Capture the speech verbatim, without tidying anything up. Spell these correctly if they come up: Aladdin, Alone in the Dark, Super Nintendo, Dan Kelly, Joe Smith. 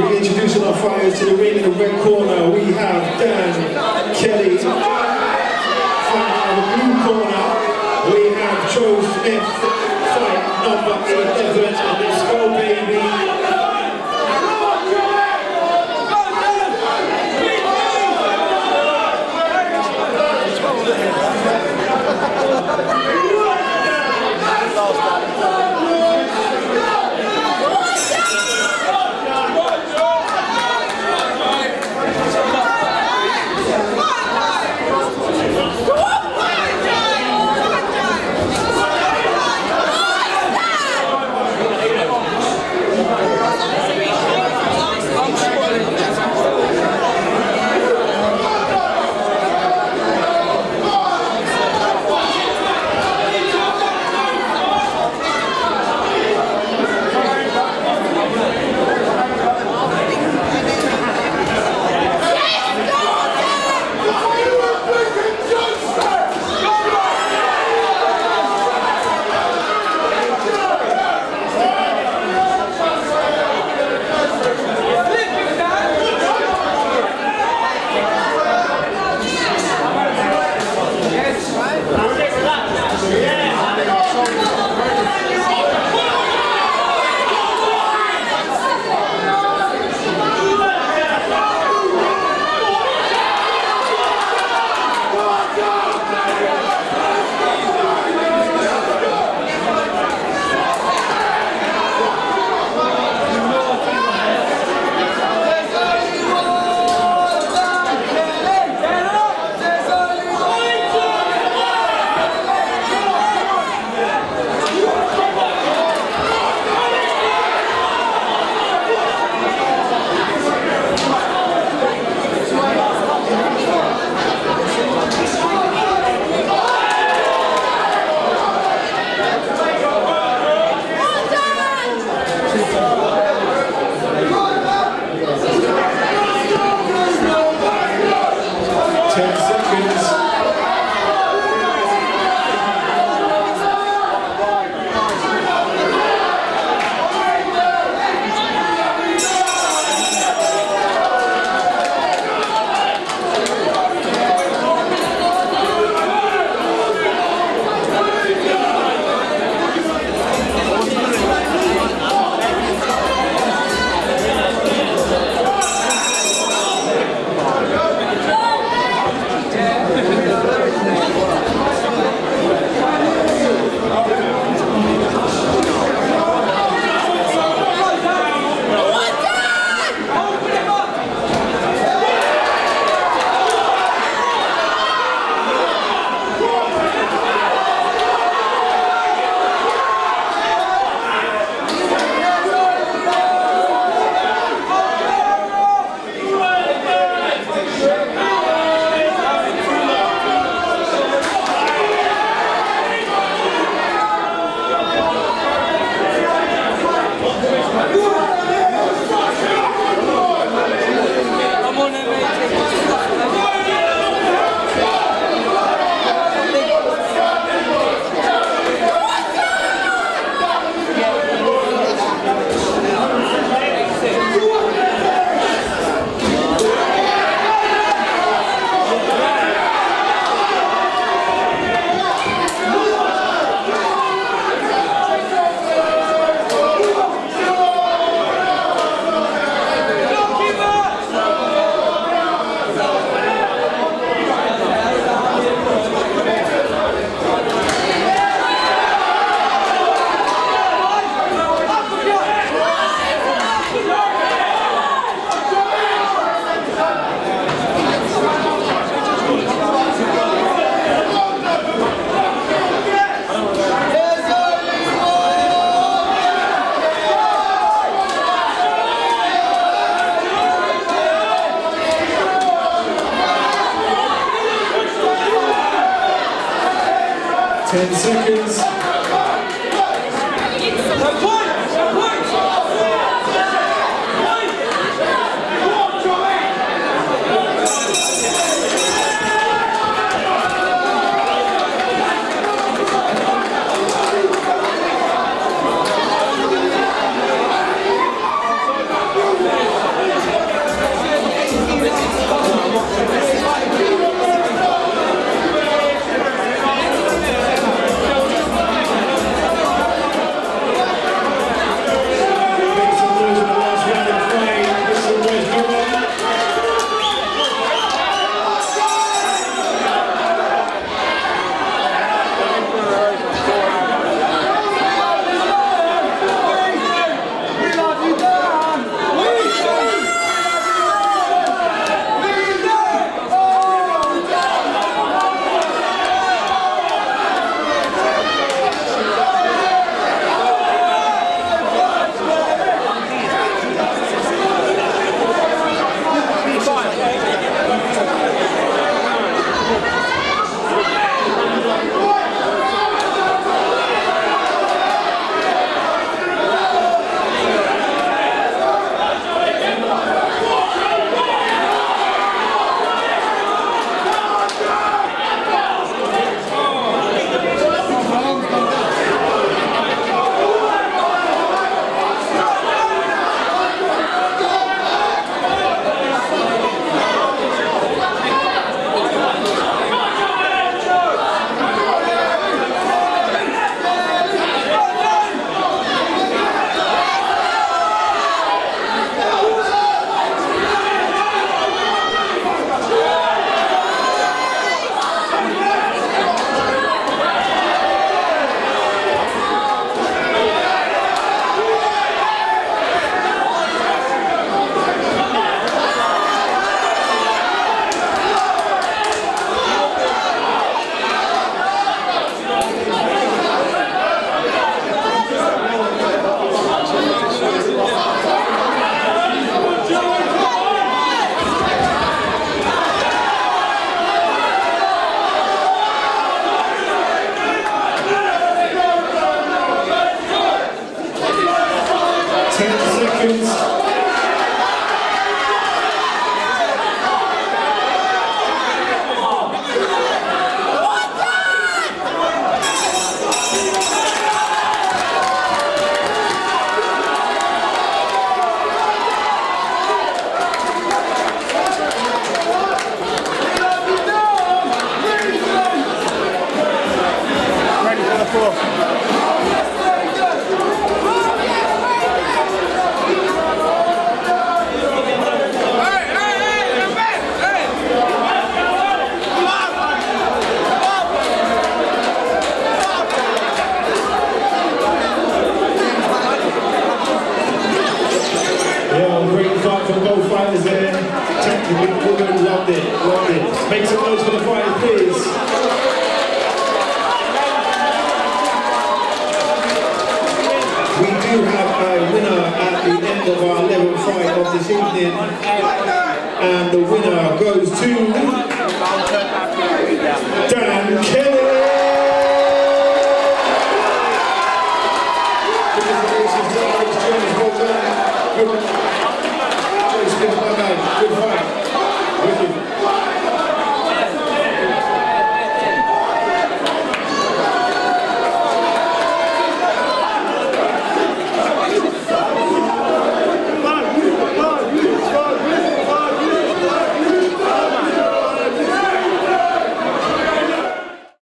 Reintroducing our fighters to the ring. In the red corner, we have Dan Kelly. From the blue corner, we have Joe Smith. Fight number eleven. And let's go, baby. Ten seconds. ten seconds. Make some noise for the fighters, please. We do have a winner at the end of our eleventh fight of this evening. And the winner goes to Dan Kelly.